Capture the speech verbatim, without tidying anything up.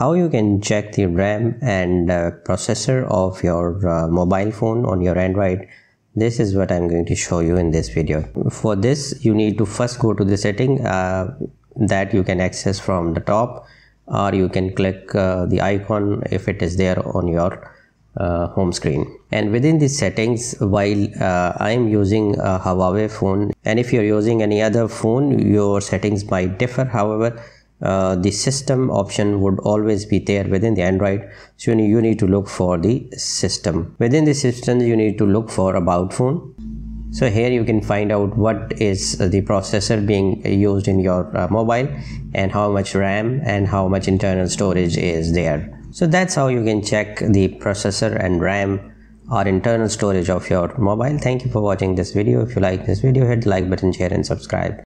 how you can check the RAM and uh, processor of your uh, mobile phone on your Android. This is what I'm going to show you in this video. For this you need to first go to the setting uh, that you can access from the top, or you can click uh, the icon if it is there on your uh, home screen. And within the settings, while uh, I'm using a Huawei phone, and if you're using any other phone your settings might differ. However, Uh, the system option would always be there within the Android, so you need to look for the system. Within the system you need to look for about phone. So here you can find out what is the processor being used in your uh, mobile, and how much RAM and how much internal storage is there. So that's how you can check the processor and RAM or internal storage of your mobile. Thank you for watching this video. If you like this video, hit the like button, share and subscribe.